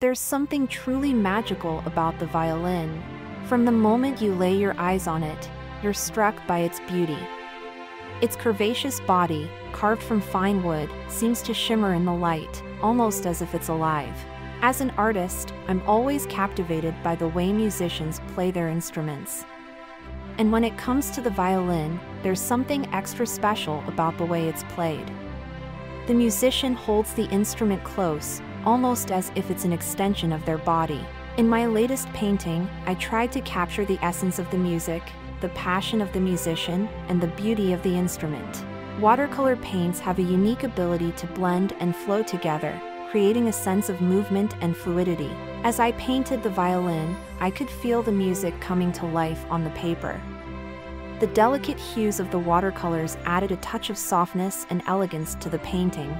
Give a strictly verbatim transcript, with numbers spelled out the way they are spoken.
There's something truly magical about the violin. From the moment you lay your eyes on it, you're struck by its beauty. Its curvaceous body, carved from fine wood, seems to shimmer in the light, almost as if it's alive. As an artist, I'm always captivated by the way musicians play their instruments. And when it comes to the violin, there's something extra special about the way it's played. The musician holds the instrument close, almost as if it's an extension of their body. In my latest painting, I tried to capture the essence of the music, the passion of the musician, and the beauty of the instrument. Watercolor paints have a unique ability to blend and flow together, creating a sense of movement and fluidity. As I painted the violin, I could feel the music coming to life on the paper. The delicate hues of the watercolors added a touch of softness and elegance to the painting.